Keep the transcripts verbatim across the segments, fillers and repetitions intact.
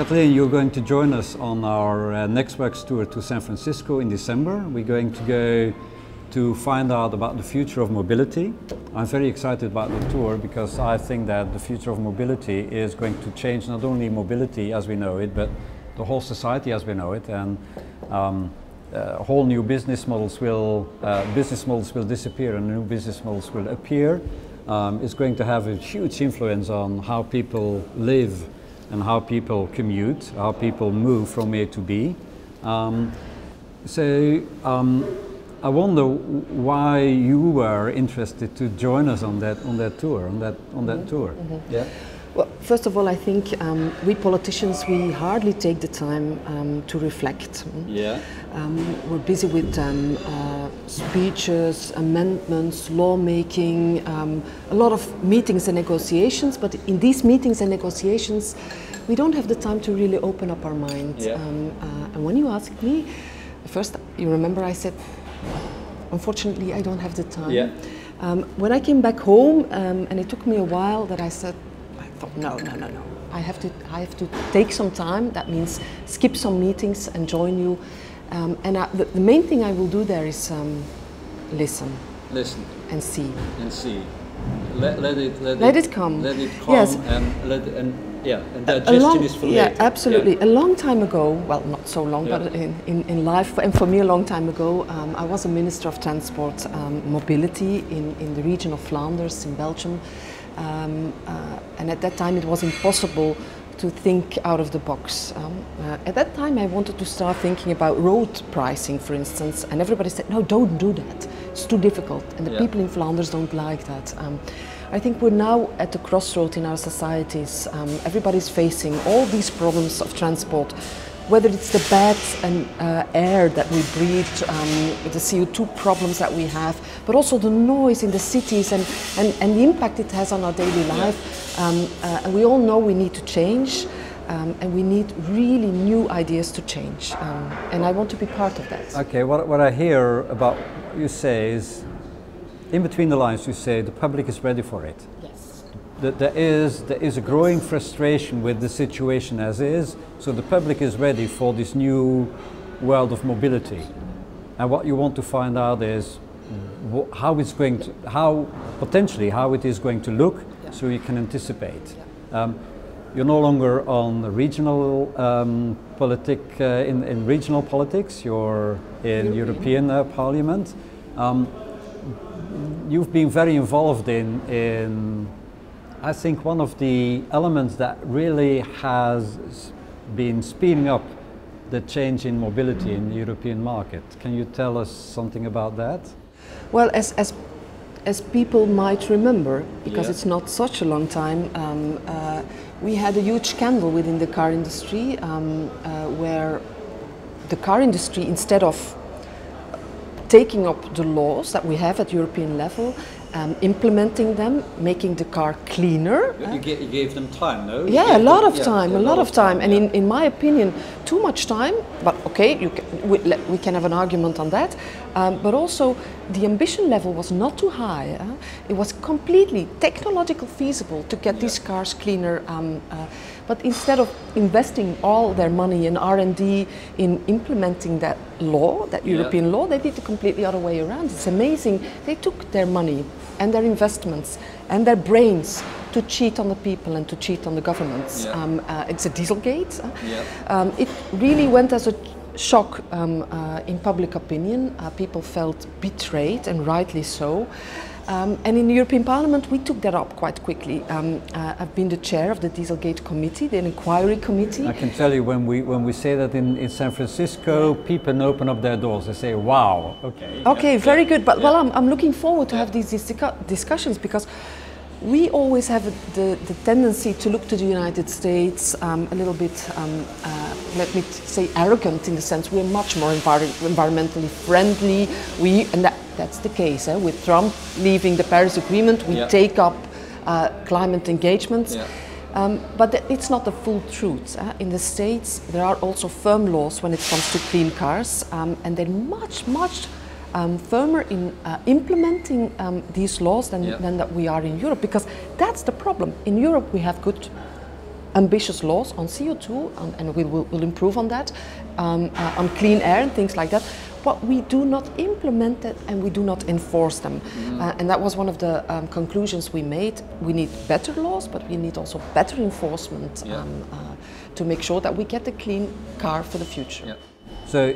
Kathleen, you're going to join us on our uh, NextWorks tour to San Francisco in December. We're going to go to find out about the future of mobility. I'm very excited about the tour because I think that the future of mobility is going to change not only mobility as we know it, but the whole society as we know it, and um, uh, whole new business models will uh, business models will disappear and new business models will appear. Um, it's going to have a huge influence on how people live and how people commute, how people move from A to B. Um, so. Um, I wonder why you were interested to join us on that on that tour on that on that mm-hmm. tour. Mm-hmm. Yeah. Well, first of all, I think um, we politicians we hardly take the time um, to reflect. Yeah. Um, we're busy with um, uh, speeches, amendments, lawmaking, um, a lot of meetings and negotiations. But in these meetings and negotiations, we don't have the time to really open up our mind. Yeah. Um, uh, and when you asked me, first you remember I said, unfortunately, I don't have the time. Yeah. Um, when I came back home, um, and it took me a while, that I said, I thought, no, no, no, no. I have to, I have to take some time. That means skip some meetings and join you. Um, and I, the, the main thing I will do there is um, listen. Listen. And see. And see. Let, let it. Let, let it, it come. Let it come. Yes. And let and. Yeah, and digestion is for later. Yeah, absolutely. Yeah. A long time ago, well, not so long, yeah. but in, in, in life, and for me a long time ago, um, I was a Minister of Transport um, Mobility in, in the region of Flanders in Belgium. Um, uh, and at that time it was impossible to think out of the box. Um, uh, at that time I wanted to start thinking about road pricing, for instance, and everybody said, no, don't do that. It's too difficult. And the yeah. people in Flanders don't like that. Um, I think we're now at the crossroad in our societies. Um, everybody's facing all these problems of transport, whether it's the bad and, uh, air that we breathe, um, the C O two problems that we have, but also the noise in the cities and, and, and the impact it has on our daily life. Um, uh, and we all know we need to change, um, and we need really new ideas to change. Um, and I want to be part of that. Okay, what, what I hear about what you say is, in between the lines, you say the public is ready for it. Yes. That there is there is a growing yes. frustration with the situation as is, so the public is ready for this new world of mobility. And what you want to find out is wh how it's going to, how potentially how it is going to look, yeah. so you can anticipate. Yeah. Um, you're no longer on the regional um, politic uh, in in regional politics. You're in European, European uh, Parliament. Um, You've been very involved in, in, I think, one of the elements that really has been speeding up the change in mobility in the European market. Can you tell us something about that? Well, as, as, as people might remember, because yeah. it's not such a long time, um, uh, we had a huge scandal within the car industry um, uh, where the car industry, instead of taking up the laws that we have at European level, um, implementing them, making the car cleaner. You, uh, you gave them time, no? You yeah, a lot them, of time, yeah, a lot, lot of time. time and yeah. in, in my opinion, too much time, but okay, you can, we, we can have an argument on that. Um, but also, the ambition level was not too high. Uh, it was completely technologically feasible to get yeah. these cars cleaner. Um, uh, But instead of investing all their money in R and D in implementing that law, that European yeah. law, they did the completely other way around. It's amazing. They took their money and their investments and their brains to cheat on the people and to cheat on the governments. Yeah. Um, uh, it's a Dieselgate. Yeah. Um, it really went as a shock um, uh, in public opinion. Uh, people felt betrayed, and rightly so. Um, and in the European Parliament, we took that up quite quickly. Um, uh, I've been the chair of the Dieselgate committee, the inquiry committee. I can tell you, when we when we say that in, in San Francisco, yeah. people open up their doors. They say, "Wow, okay." Okay, yeah. very good. But yeah. well, I'm I'm looking forward to yeah. have these discussions, because we always have the, the tendency to look to the United States um, a little bit, um, uh, let me say, arrogant, in the sense we're much more envir environmentally friendly. We and that. That's the case. Eh? With Trump leaving the Paris Agreement, we yeah. take up uh, climate engagements. Yeah. Um, but it's not the full truth. Eh? In the States, there are also firm laws when it comes to clean cars, um, and they're much, much um, firmer in uh, implementing um, these laws than, yeah. than that we are in Europe, because that's the problem. In Europe, we have good ambitious laws on C O two, and, and we will we'll improve on that, um, uh, on clean air and things like that, but we do not implement it and we do not enforce them. Mm-hmm. uh, and that was one of the um, conclusions we made. We need better laws, but we need also better enforcement yeah. um, uh, to make sure that we get a clean car for the future. Yeah. So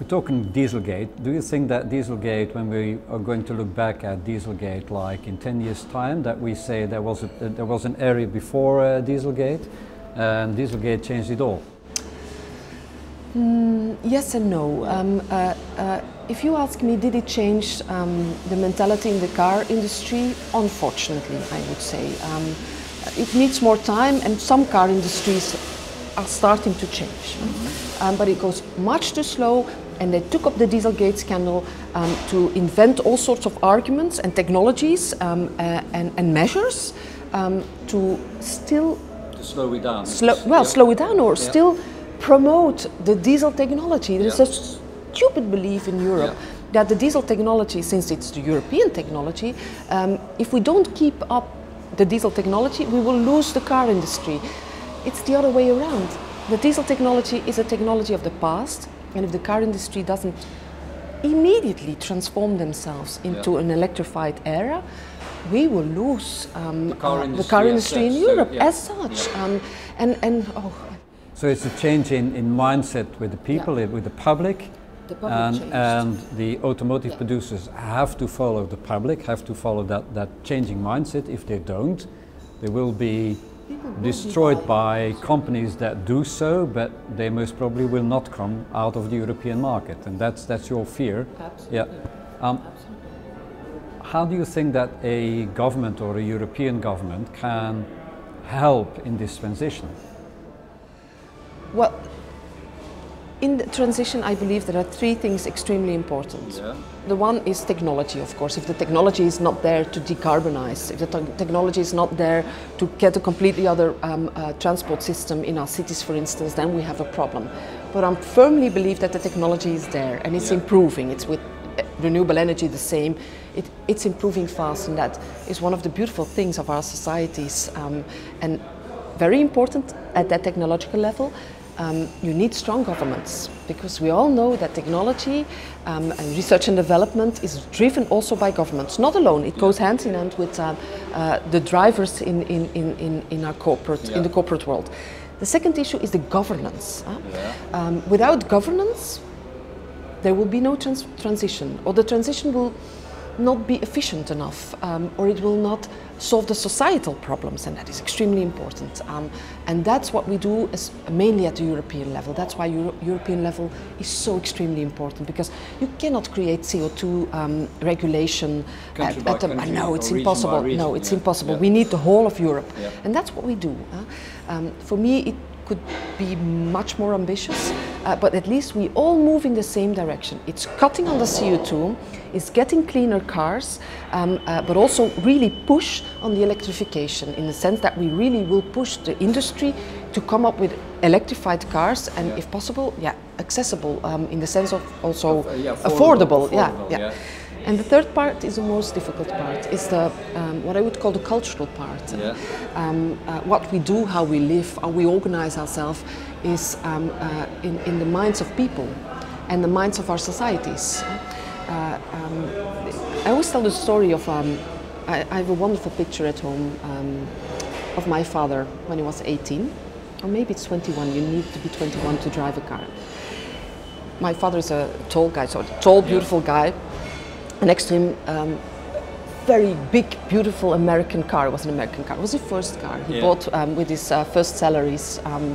we're talking Dieselgate. Do you think that Dieselgate, when we are going to look back at Dieselgate, like in ten years' time, that we say there was a, there was an area before uh, Dieselgate, and Dieselgate changed it all? Mm, yes and no. Um, uh, uh, if you ask me, did it change um, the mentality in the car industry? Unfortunately, I would say. Um, it needs more time, and some car industries are starting to change. Mm-hmm. um, but it goes much too slow, and they took up the Dieselgate scandal um, to invent all sorts of arguments and technologies um, uh, and, and measures um, to still... To slow it down. Sl well, yeah. slow it down or yeah. still promote the diesel technology. There's yeah. a stupid belief in Europe yeah. that the diesel technology, since it's the European technology, um, if we don't keep up the diesel technology, we will lose the car industry. It's the other way around. The diesel technology is a technology of the past, and if the car industry doesn't immediately transform themselves into yeah. an electrified era, we will lose um, the car uh, industry, the car industry in Europe so, yeah. as such. Yeah. Um, and, and, oh. So it's a change in, in mindset with the people, yeah. with the public, the public and, and the automotive yeah. producers have to follow the public, have to follow that, that changing mindset. If they don't, they will be destroyed by companies that do so, but they most probably will not come out of the European market, and that's that's your fear. Absolutely. Yeah. Um, Absolutely. How do you think that a government or a European government can help in this transition? Well, in the transition, I believe there are three things extremely important. Yeah. The one is technology, of course. If the technology is not there to decarbonize, if the te technology is not there to get a completely other um, uh, transport system in our cities, for instance, then we have a problem. But I firmly believe that the technology is there and it's yeah. improving. It's with renewable energy the same. It, it's improving fast, and that is one of the beautiful things of our societies. Um, and very important at that technological level. Um, you need strong governments, because we all know that technology um, and research and development is driven also by governments, not alone. It yeah. goes hand in hand with uh, uh, the drivers in, in, in, in, our corporate, yeah. in the corporate world. The second issue is the governance. Huh? Yeah. Um, without governance, there will be no trans transition, or the transition will not be efficient enough, um, or it will not solve the societal problems, and that is extremely important. Um, and that's what we do is mainly at the European level. That's why Euro European level is so extremely important, because you cannot create C O two um, regulation country at, at the, country, no, it's impossible. Region, no, it's yeah. impossible. Yeah. We need the whole of Europe, yeah. and that's what we do. Huh? Um, for me, it could be much more ambitious, uh, but at least we all move in the same direction. It's cutting on the C O two, it's getting cleaner cars, um, uh, but also really push on the electrification, in the sense that we really will push the industry to come up with electrified cars, and yeah. if possible, yeah, accessible, um, in the sense of also uh, yeah, affordable. affordable, affordable yeah, yeah. yeah. And the third part is the most difficult part, is the, um, what I would call the cultural part. Yeah. Um, uh, what we do, how we live, how we organize ourselves is um, uh, in, in the minds of people and the minds of our societies. Uh, um, I always tell the story of, um, I, I have a wonderful picture at home um, of my father when he was eighteen, or maybe it's twenty-one, you need to be twenty-one to drive a car. My father is a tall guy, so a tall, beautiful yeah. guy. Next to him, um, very big, beautiful American car. It was an American car. It was his first car he yeah. bought um, with his uh, first salaries. Um,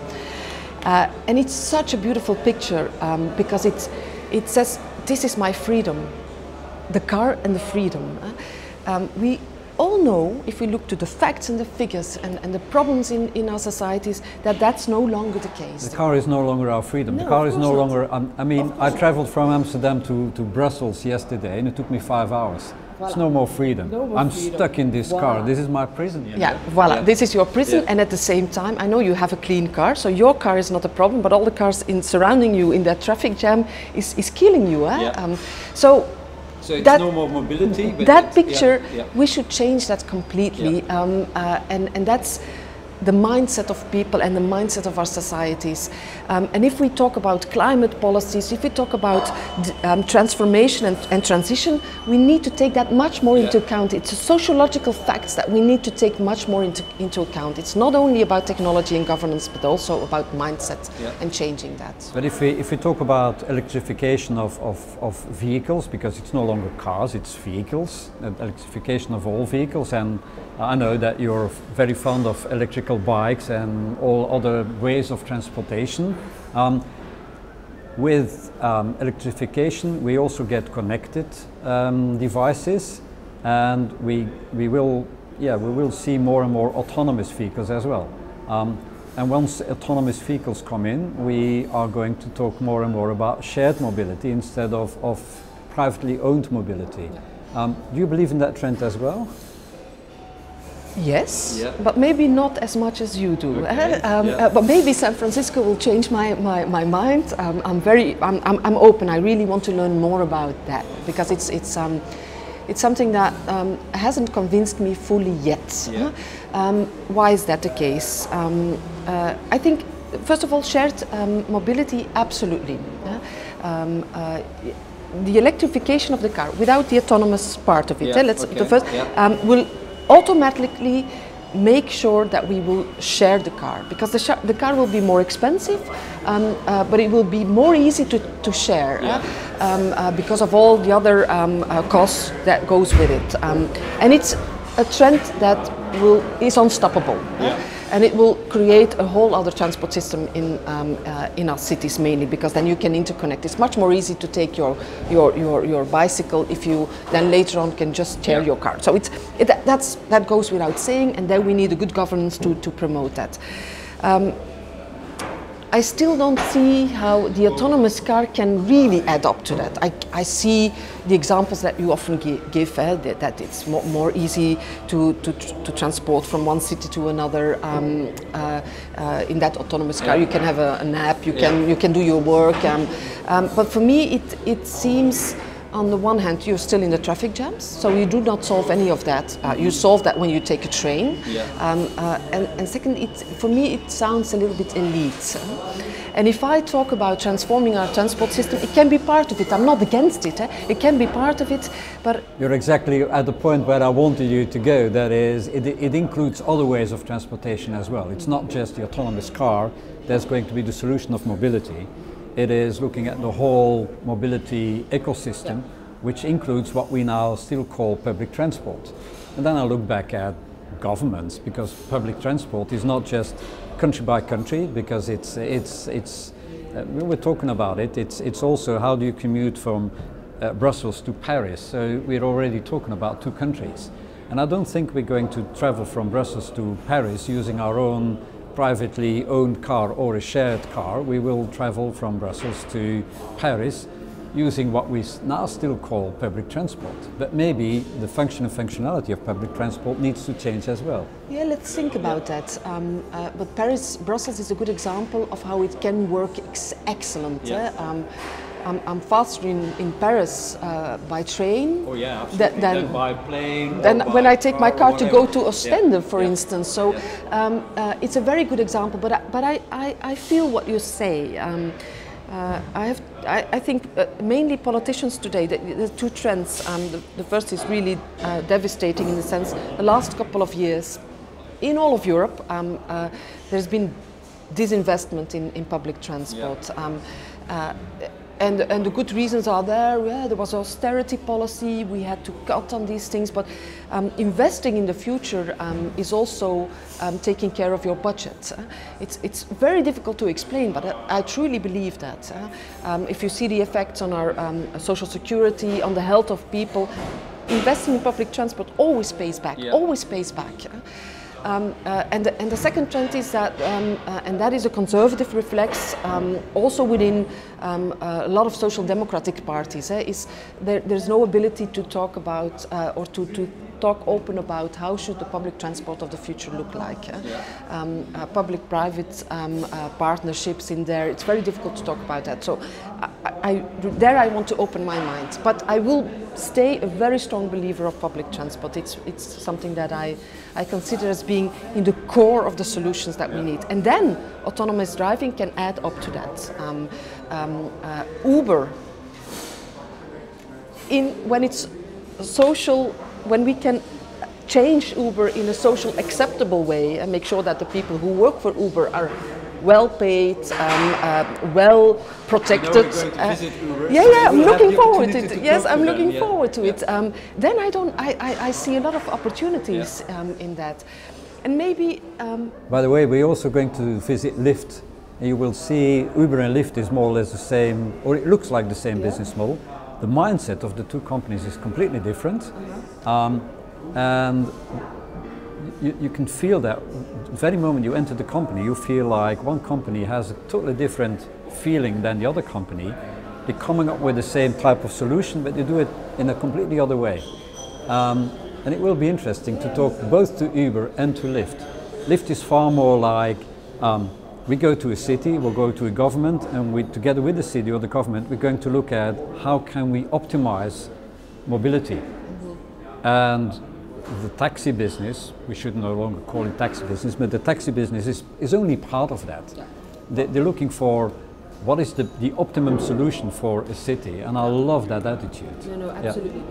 uh, and it's such a beautiful picture um, because it's, it says, this is my freedom. The car and the freedom. Um, we all know, if we look to the facts and the figures and, and the problems in, in our societies, that that's no longer the case. The car is no longer our freedom. No, the car is no not. longer... Um, I mean, I travelled from Amsterdam to, to Brussels yesterday, and it took me five hours. Voilà. It's no more freedom. No more I'm freedom. stuck in this voilà. car. This is my prison. Yeah, yeah. Voilà. Yeah. This is your prison, yeah. and at the same time, I know you have a clean car, so your car is not a problem, but all the cars in surrounding you in that traffic jam is, is killing you. Eh? Yeah. Um, so. So it's that, no more mobility. But that picture, yeah, yeah. we should change that completely, yeah. um, uh, and and that's the mindset of people and the mindset of our societies. Um, and if we talk about climate policies, if we talk about um, transformation and, and transition, we need to take that much more yeah. into account. It's a sociological facts that we need to take much more into, into account. It's not only about technology and governance, but also about mindset yeah. and changing that. But if we, if we talk about electrification of, of, of vehicles, because it's no longer cars, it's vehicles, and electrification of all vehicles, and I know that you're very fond of electrical bikes and all other ways of transportation. Um, with um, electrification, we also get connected um, devices, and we we will yeah we will see more and more autonomous vehicles as well. Um, and once autonomous vehicles come in, we are going to talk more and more about shared mobility instead of of privately owned mobility. Um, do you believe in that trend as well? Yes, yeah. but maybe not as much as you do. Okay. Um, yeah. uh, but maybe San Francisco will change my, my, my mind. Um, I'm very, I'm, I'm, I'm open. I really want to learn more about that, because it's, it's, um, it's something that um, hasn't convinced me fully yet. Yeah. Um, why is that the case? Um, uh, I think, first of all, shared um, mobility, absolutely. Yeah? Um, uh, the electrification of the car, without the autonomous part of it, yeah. eh? Let's, okay. the first, yeah. um, will automatically make sure that we will share the car, because the, sh the car will be more expensive, um, uh, but it will be more easy to, to share yeah. uh, um, uh, because of all the other um, uh, costs that goes with it. Um, and it's a trend that will, is unstoppable. Yeah. Uh, And it will create a whole other transport system in um, uh, in our cities, mainly because then you can interconnect. It's much more easy to take your your your, your bicycle if you then later on can just share yeah. your car. So it's it, that's that goes without saying. And then we need a good governance to to promote that. Um, I still don't see how the autonomous car can really add up to that. I, I see the examples that you often give, eh, that it's more, more easy to, to, to transport from one city to another um, uh, uh, in that autonomous car. You can have a, an app, you can, you can do your work. Um, um, but for me, it, it seems, on the one hand, you're still in the traffic jams, so you do not solve any of that. Uh, you solve that when you take a train. Yeah. Um, uh, and, and second, it, for me, it sounds a little bit elite. And if I talk about transforming our transport system, it can be part of it. I'm not against it. Eh? It can be part of it, but... You're exactly at the point where I wanted you to go. That is, it, it includes other ways of transportation as well. It's not just the autonomous car that's going to be the solution of mobility. It is looking at the whole mobility ecosystem, yeah. which includes what we now still call public transport. And then I look back at governments, because public transport is not just country by country, because it's, it's, it's uh, we were talking about it, it's, it's also how do you commute from uh, Brussels to Paris. So we're already talking about two countries. And I don't think we're going to travel from Brussels to Paris using our own privately owned car or a shared car. We will travel from Brussels to Paris using what we now still call public transport. But maybe the function and functionality of public transport needs to change as well. Yeah, let's think about that. Um, uh, but Paris, Brussels is a good example of how it can work ex excellent. Yes. Eh? Um, I'm, I'm faster in, in Paris uh, by train oh, yeah, than, than by plane than when I take my car to go to Ostende, yeah. for yeah. instance. So yeah. um, uh, it's a very good example, but, I, but I, I, I feel what you say. Um, uh, I, have, I, I think uh, mainly politicians today, the, the two trends, um, the, the first is really uh, devastating in the sense the last couple of years in all of Europe, um, uh, there's been disinvestment in, in public transport. Yeah. Um, uh, And, and the good reasons are there. Yeah, there was austerity policy, we had to cut on these things, but um, investing in the future um, is also um, taking care of your budget. Uh, it's, it's very difficult to explain, but I, I truly believe that. Uh, um, if you see the effects on our um, social security, on the health of people, investing in public transport always pays back, yeah. always pays back. Uh, Um, uh, and, the, and the second trend is that, um, uh, and that is a conservative reflex, um, also within um, uh, a lot of social democratic parties, eh, is there, there's no ability to talk about uh, or to, to talk open about how should the public transport of the future look like. Eh? Yeah. Um, uh, public-private um, uh, partnerships in there, it's very difficult to talk about that. So. I, I, I, there I want to open my mind. But I will stay a very strong believer of public transport. It's, it's something that I, I consider as being in the core of the solutions that we need. And then autonomous driving can add up to that. Um, um, uh, Uber, in, when it's social, when we can change Uber in a social acceptable way and make sure that the people who work for Uber are well paid, um, uh, well protected. Uh, yeah, yeah, I'm looking forward to it. Yes, I'm looking forward to it. Um, then I don't. I, I, I see a lot of opportunities um, in that, and maybe. Um, By the way, we're also going to visit Lyft. You will see Uber and Lyft is more or less the same, or it looks like the same yeah. business model. The mindset of the two companies is completely different, mm-hmm. um, and. You, you can feel that the very moment you enter the company, you feel like one company has a totally different feeling than the other company. They're coming up with the same type of solution, but they do it in a completely other way. Um, and it will be interesting to talk both to Uber and to Lyft. Lyft is far more like um, we go to a city, we'll go to a government, and we, together with the city or the government, we're going to look at how can we optimize mobility. Mm-hmm. And the taxi business, we should no longer call it taxi business, but the taxi business is, is only part of that. Yeah. They, they're looking for what is the, the optimum solution for a city, and I love that attitude. No, no, absolutely.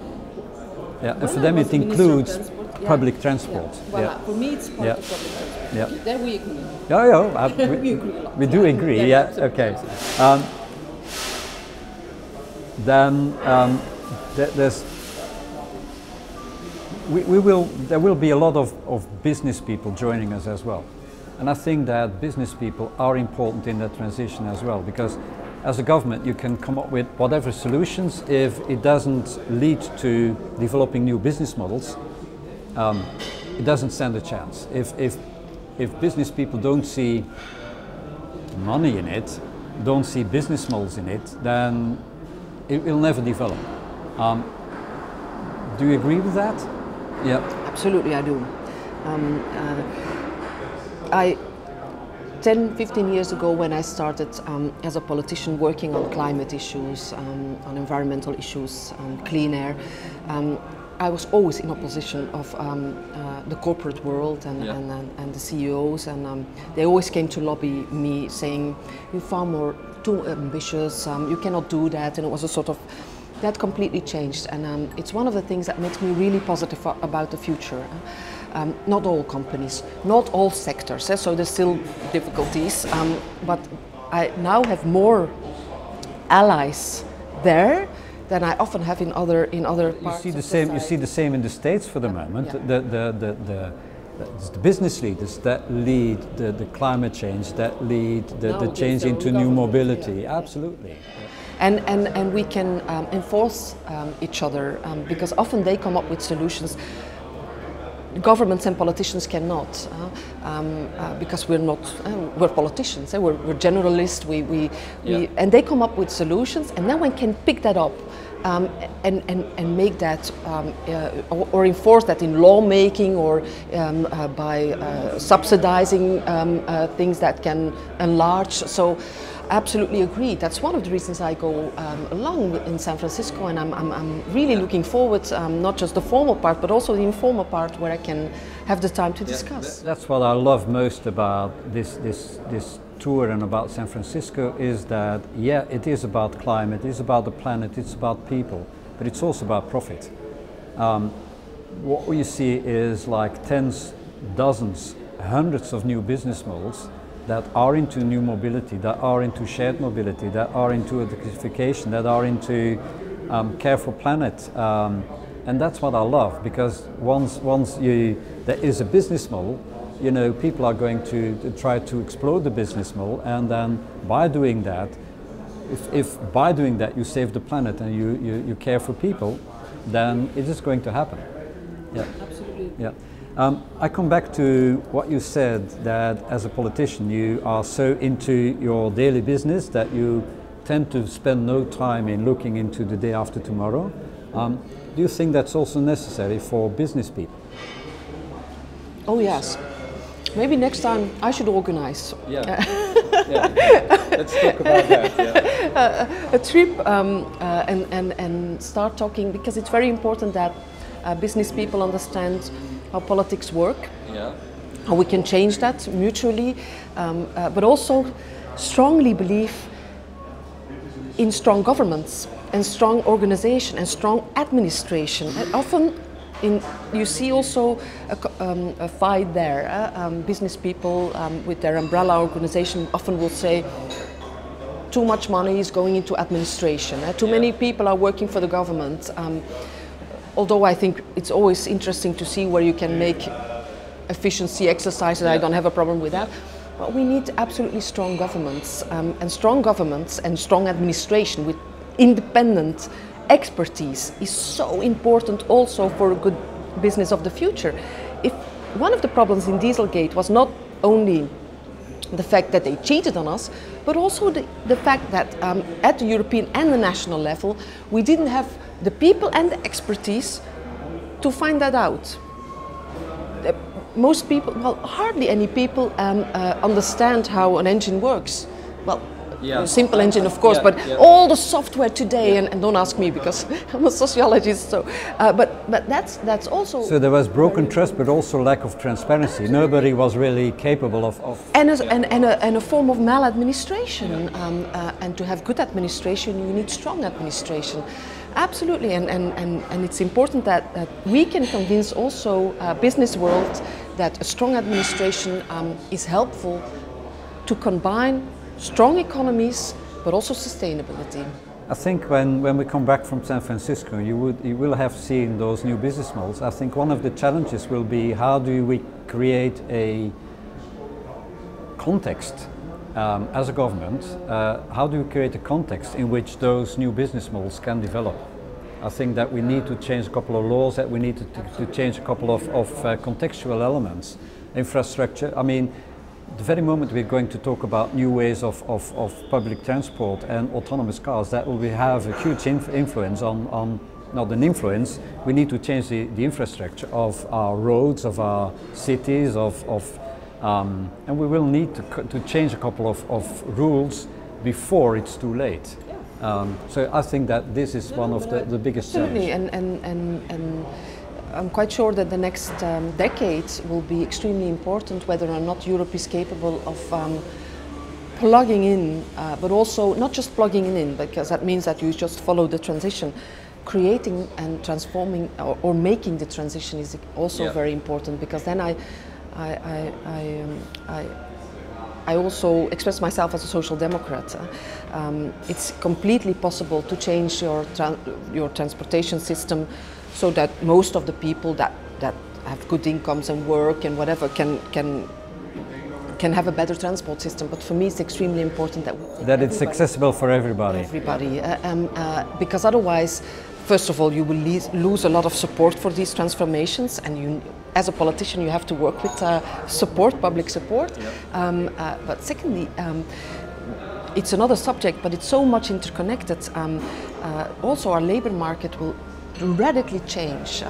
Yeah, yeah. And for them it includes transport, yeah. public transport. Yeah. Well, yeah. For me it's part yeah. of public transport. Yeah. There we agree. Yeah, yeah, I, we, we agree a lot. We do agree, yeah, yeah. Absolutely, okay. Absolutely. Um, then um, th there's We, we will, there will be a lot of, of business people joining us as well. And I think that business people are important in that transition as well, because as a government you can come up with whatever solutions. If it doesn't lead to developing new business models, um, it doesn't stand a chance. If, if, if business people don't see money in it, don't see business models in it, then it will never develop. Um, do you agree with that? Yeah, absolutely I do. Um, uh, I, ten, fifteen years ago when I started um, as a politician working on climate issues, um, on environmental issues, um, clean air, um, I was always in opposition of um, uh, the corporate world and, yeah. and, and, and the C E Os, and um, they always came to lobby me saying, you're far more too ambitious, um, you cannot do that, and it was a sort of that completely changed, and um, it's one of the things that makes me really positive about the future. Um, not all companies, not all sectors, eh, so there's still difficulties, um, but I now have more allies there than I often have in other in other parts. You see the same. You see the same in the States for the yeah. moment. Yeah. The, the, the, the, It's the business leaders that lead the, the climate change, that lead the, the change into new mobility. Yeah. Absolutely. And, and, and we can um, enforce um, each other, um, because often they come up with solutions. Governments and politicians cannot, uh, um, uh, because we're not, uh, we're politicians, uh, we're, we're generalists, we, we, yeah. we, and they come up with solutions, and then one can pick that up. Um, and, and, and make that um, uh, or, or enforce that in lawmaking, or um, uh, by uh, subsidizing um, uh, things that can enlarge. So absolutely agree. That's one of the reasons I go um, along in San Francisco, and I'm, I'm, I'm really yeah. looking forward, um, not just the formal part but also the informal part where I can have the time to yeah, discuss. That's what I love most about this, this, this tour and about San Francisco, is that yeah, it is about climate, it is about the planet, it's about people, but it's also about profit. Um, what we see is like tens, dozens, hundreds of new business models that are into new mobility, that are into shared mobility, that are into electrification, that are into um, care for planet, um, and that's what I love, because once once you there is a business model, you know, people are going to, to try to explore the business model, and then by doing that, if, if by doing that you save the planet and you, you, you care for people, then it is going to happen. Yeah, absolutely. Yeah. Um, I come back to what you said, that as a politician you are so into your daily business that you tend to spend no time in looking into the day after tomorrow. Um, do you think that's also necessary for business people? Oh yes. Maybe next time I should organize. Yeah. Yeah. Let's talk about that. Yeah. a, a trip um, uh, and, and, and start talking, because it's very important that uh, business people understand how politics work, yeah. how we can change that mutually, um, uh, but also strongly believe in strong governments and strong organization and strong administration. And often in, you see also a, um, a fight there. Uh, um, business people um, with their umbrella organization often will say too much money is going into administration. Uh, too yeah. many people are working for the government. Um, although I think it's always interesting to see where you can make efficiency exercises. Yeah. I don't have a problem with that. But we need absolutely strong governments um, and strong governments and strong administration with independent expertise is so important also for a good business of the future. If one of the problems in Dieselgate was not only the fact that they cheated on us, but also the, the fact that um, at the European and the national level, we didn't have the people and the expertise to find that out. Uh, most people, well, hardly any people um, uh, understand how an engine works. Well, Yeah. simple engine, of course, yeah, but yeah. all the software today, yeah. and, and don't ask me because I'm a sociologist. So, uh, but but that's that's also. So there was broken trust, but also lack of transparency. Absolutely. Nobody was really capable of. of and a, yeah. and and a, and a form of maladministration. Yeah. Um, uh, and to have good administration, you need strong administration. Absolutely, and and and, and it's important that, that we can convince also uh, business world that a strong administration um, is helpful to combine strong economies, but also sustainability. I think when, when we come back from San Francisco, you, would, you will have seen those new business models. I think one of the challenges will be how do we create a context um, as a government, uh, how do we create a context in which those new business models can develop? I think that we need to change a couple of laws, that we need to, to, to change a couple of, of uh, contextual elements, infrastructure. I mean, the very moment we're going to talk about new ways of, of, of public transport and autonomous cars, that will have a huge inf influence on, on, not an influence, we need to change the, the infrastructure of our roads, of our cities, of, of um, and we will need to, to change a couple of, of rules before it's too late. Yeah. Um, so I think that this is no, one of the, the biggest challenges. And, and, and, and I'm quite sure that the next um, decade will be extremely important, whether or not Europe is capable of um, plugging in, uh, but also not just plugging in, because that means that you just follow the transition. Creating and transforming or, or making the transition is also yeah. very important, because then I, I, I, I, um, I, I also express myself as a social democrat. Um, it's completely possible to change your, tra your transportation system so that most of the people that, that have good incomes and work and whatever can, can, can have a better transport system. But for me, it's extremely important that we that it's accessible for everybody. Everybody, uh, um, uh, because otherwise, first of all, you will lose a lot of support for these transformations, and you, as a politician, you have to work with uh, support, public support. Yep. Um, uh, but secondly, um, it's another subject, but it's so much interconnected. Um, uh, also, our labor market will radically change.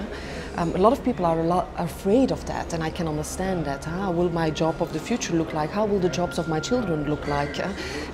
Um, a lot of people are a lot afraid of that, and I can understand that. How will my job of the future look like? How will the jobs of my children look like?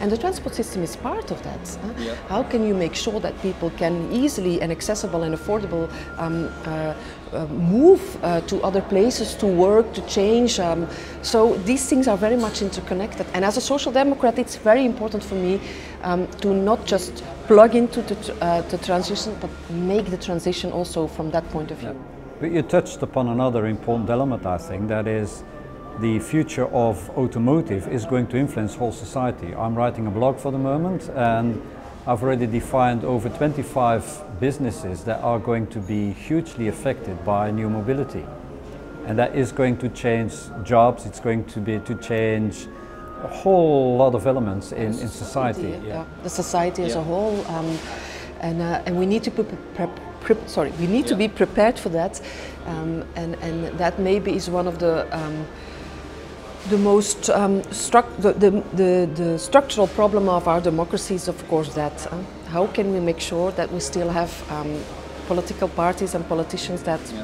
And the transport system is part of that. Yeah. How can you make sure that people can easily and accessible and affordable um, uh, uh, move uh, to other places, to work, to change? Um, so these things are very much interconnected. And as a social democrat, it's very important for me um, to not just plug into the, uh, the transition, but make the transition also from that point of view. Yeah. But you touched upon another important element, I think, that is the future of automotive is going to influence whole society. I'm writing a blog for the moment, and I've already defined over twenty-five businesses that are going to be hugely affected by new mobility. And that is going to change jobs, it's going to be to change a whole lot of elements in, in society. Yeah. Yeah. The society as yeah. a whole, um, and, uh, and we need to prepare. Sorry, we need yeah. to be prepared for that, um, and and that maybe is one of the um, the most um, struc the, the, the the structural problem of our democracies. Of course, that uh, how can we make sure that we still have um, political parties and politicians that yeah.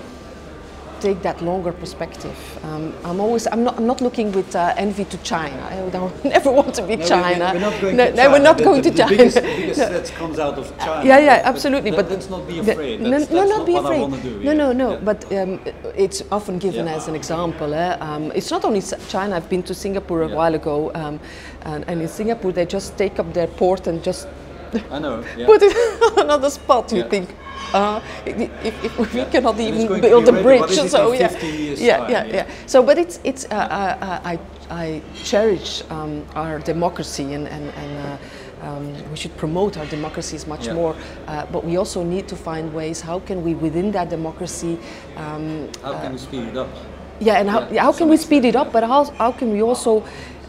take that longer perspective. Um, I'm always, I'm not, I'm not looking with uh, envy to China. I don't, never want to be no, China. We're not going no, to China. No, we're not the, going the, to the China. Biggest, the biggest no. threat comes out of China. Yeah, yeah, absolutely. But, but, but let's not be afraid. The, that's, no, that's no, not be what afraid. I want to do. No, yeah. no, no. Yeah. But um, it's often given yeah. as an example. Eh? Um, it's not only China. I've been to Singapore a yeah. while ago, um, and, and in Singapore they just take up their port and just I know, yeah. put it on another spot. You yeah. think. Uh, if, if we yeah. cannot even build a bridge, so yeah, yeah, yeah, yeah, yeah. So, but it's it's. Uh, yeah. I, I I cherish um, our democracy, and and and uh, um, we should promote our democracies much yeah. more. Uh, but we also need to find ways. How can we, within that democracy, um, how can uh, we speed it up? Yeah, and how yeah, how can we speed it up? Yeah. But how how can we also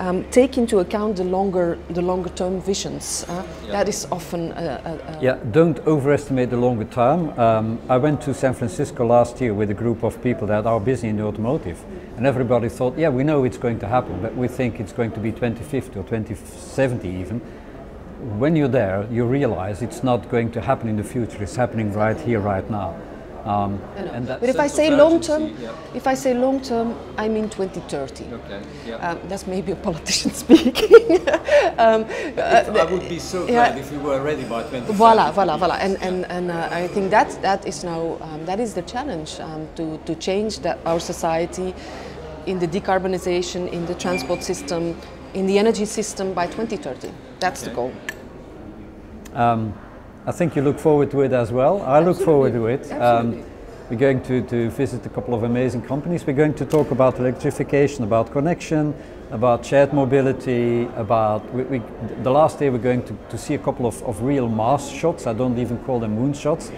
Um, take into account the longer, the longer term visions. Uh, yeah. That is often. Uh, uh, yeah, don't overestimate the longer term. Um, I went to San Francisco last year with a group of people that are busy in the automotive, and everybody thought, yeah, we know it's going to happen, but we think it's going to be twenty fifty or twenty seventy even. When you're there, you realize it's not going to happen in the future. It's happening right here, right now. Um, and but if I say long term, yeah. if I say long term, I mean twenty thirty. Okay, yeah. um, that's maybe a politician speaking. um, if, uh, I would be so glad yeah. if we were ready by twenty thirty. Voilà, voilà, voilà. And yeah. and and uh, I think that that is now um, that is the challenge um, to to change that our society in the decarbonization, in the transport system, in the energy system by twenty thirty. That's okay. the goal. Um, I think you look forward to it as well. I Absolutely. look forward to it. Um, we're going to, to visit a couple of amazing companies. We're going to talk about electrification, about connection, about shared mobility, about... We, we, the last day we're going to, to see a couple of, of real Mars shots. I don't even call them moon shots.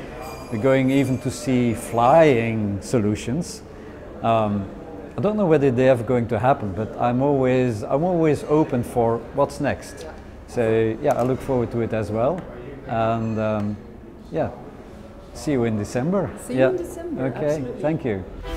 We're going even to see flying solutions. Um, I don't know whether they're ever going to happen, but I'm always, I'm always open for what's next. So yeah, I look forward to it as well. And um, yeah, see you in December. See yeah. you in December. Okay, absolutely. Thank you.